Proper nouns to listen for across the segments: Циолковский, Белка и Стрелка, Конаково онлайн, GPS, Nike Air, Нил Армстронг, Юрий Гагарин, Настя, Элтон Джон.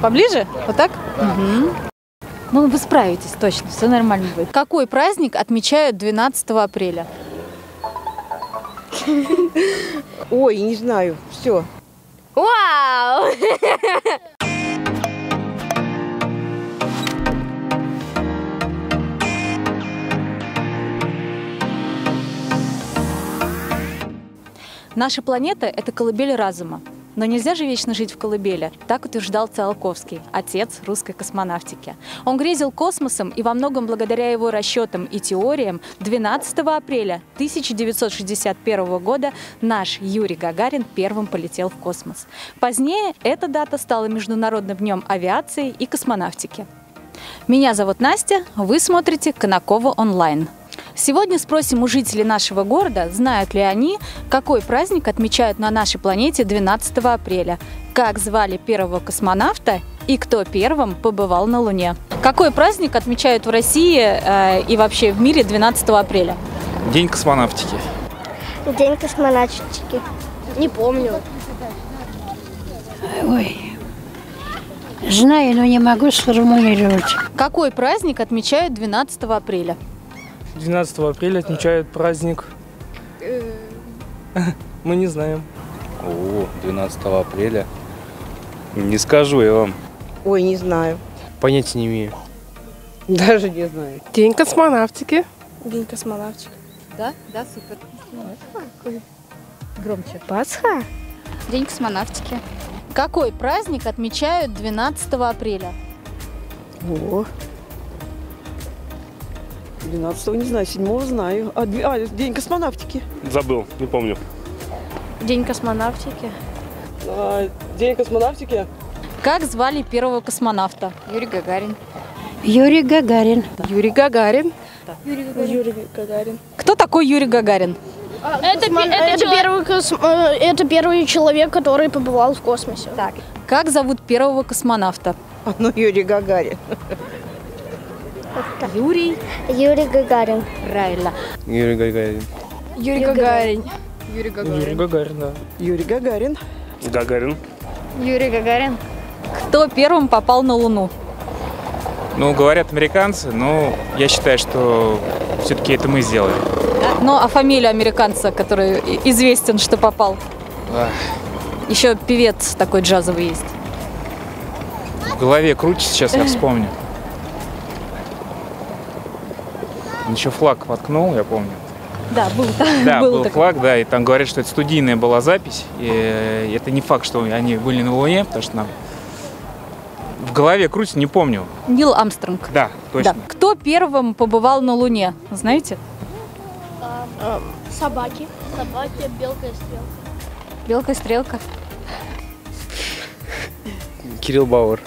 Поближе? Вот так? Да. Угу. Ну, вы справитесь точно, все нормально будет. Какой праздник отмечают 12 апреля? Ой, не знаю, все. Вау! Наша планета – это колыбель разума. Но нельзя же вечно жить в колыбели, так утверждал Циолковский, отец русской космонавтики. Он грезил космосом, и во многом благодаря его расчетам и теориям 12 апреля 1961 года наш Юрий Гагарин первым полетел в космос. Позднее эта дата стала Международным днем авиации и космонавтики. Меня зовут Настя, вы смотрите «Конаково онлайн». Сегодня спросим у жителей нашего города, знают ли они, какой праздник отмечают на нашей планете 12 апреля, как звали первого космонавта и кто первым побывал на Луне. Какой праздник отмечают в России и вообще в мире 12 апреля? День космонавтики. День космонавтики. Не помню. Ой, знаю, но не могу сформулировать. Какой праздник отмечают 12 апреля? 12 апреля отмечают праздник. Мы не знаем. О, 12 апреля. Не скажу я вам. Ой, не знаю. Понятия не имею. Даже не знаю. День космонавтики. День космонавтики. Да? Да, супер. Громче. Пасха. День космонавтики. Какой праздник отмечают 12 апреля? О. 12-го не знаю, 7-го знаю. День космонавтики. Забыл, не помню. День космонавтики. День космонавтики. Как звали первого космонавта? Юрий Гагарин. Юрий Гагарин. Юрий Гагарин. Да. Юрий Гагарин. Юрий Гагарин. Кто такой Юрий Гагарин? Это первый человек, который побывал в космосе. Так. Как зовут первого космонавта? Юрий Гагарин. Юрий Гагарин. Правильно. Юрий Гагарин. Юрий Гагарин. Юрий Гагарин. Юрий Гагарин, да. Юрий Гагарин. Гагарин. Юрий Гагарин. Кто первым попал на Луну? Ну, говорят американцы, но я считаю, что все-таки это мы сделали. Ну, а фамилия американца, который известен, что попал? Ах. Еще певец такой джазовый есть. В голове крутится, сейчас я вспомню. Еще флаг воткнул, я помню. Да, был, да, был флаг, да, и там говорят, что это студийная была запись. И это не факт, что они были на Луне, потому что нам в голове крутится, не помню. Нил Армстронг. Да, точно. Да. Кто первым побывал на Луне, знаете? Собаки. Собаки, Белка и Стрелка. Белка и Стрелка. Кирилл Бауэр.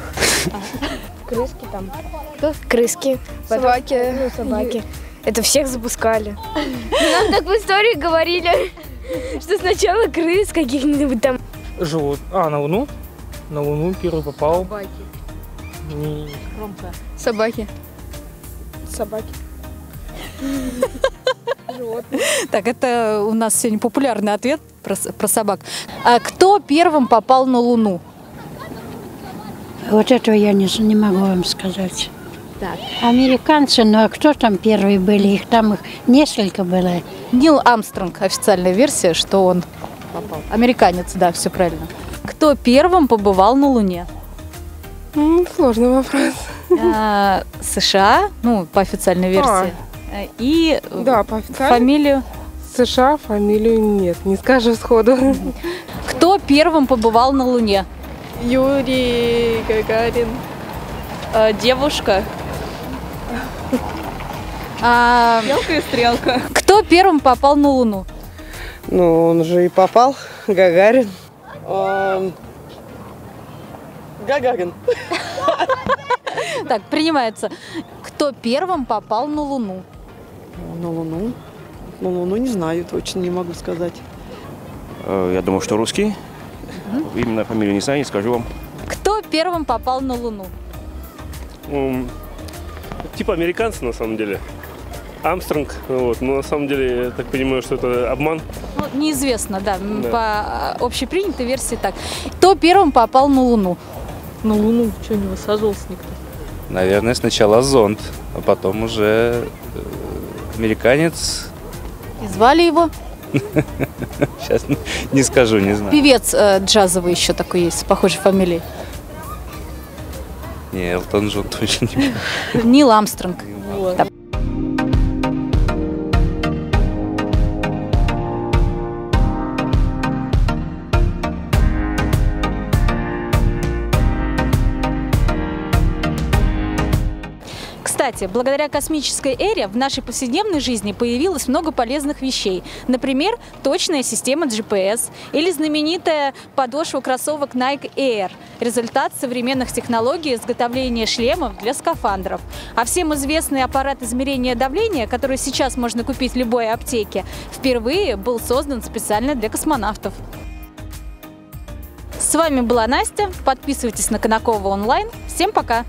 Крыски там. Кто? Крыски. Собаки. Ну, собаки. Это всех запускали. Нам так в истории говорили, что сначала крыс каких-нибудь там. Живут. На Луну? На Луну первый попал. Собаки. Громко. Собаки. Собаки. Животные. Так, это у нас сегодня популярный ответ про собак. А кто первым попал на Луну? Вот этого я не могу вам сказать. Так. Американцы, ну а кто там первые были? Их несколько было. Нил Армстронг, официальная версия, что он попал. Американец, да, все правильно. Кто первым побывал на Луне? Сложный вопрос. США, ну, по официальной версии. И да, по официальной... фамилию? США, фамилию нет, не скажу сходу. Кто первым побывал на Луне? Юрий Гагарин. Девушка. Белка и Стрелка. Кто первым попал на Луну? Ну, он же и попал. Гагарин. Гагарин. Так, принимается. Кто первым попал на Луну? На Луну? На Луну не знаю, точно не могу сказать. Я думаю, что русский. Именно фамилию не знаю, не скажу вам. Кто первым попал на Луну? Типа американцы, на самом деле. Армстронг, вот. Но на самом деле, я так понимаю, что это обман. Ну, неизвестно, да, да, по общепринятой версии так. Кто первым попал на Луну? На Луну? Чего не высаживался никто? Наверное, сначала зонд, а потом уже американец. И звали его? Сейчас не скажу, не знаю. Певец джазовый еще такой есть, с похожей фамилией. Не, Элтон Джон точно не. Нил Армстронг. Кстати, благодаря космической эре в нашей повседневной жизни появилось много полезных вещей. Например, точная система GPS или знаменитая подошва кроссовок Nike Air – результат современных технологий изготовления шлемов для скафандров. А всем известный аппарат измерения давления, который сейчас можно купить в любой аптеке, впервые был создан специально для космонавтов. С вами была Настя. Подписывайтесь на Конаково онлайн. Всем пока!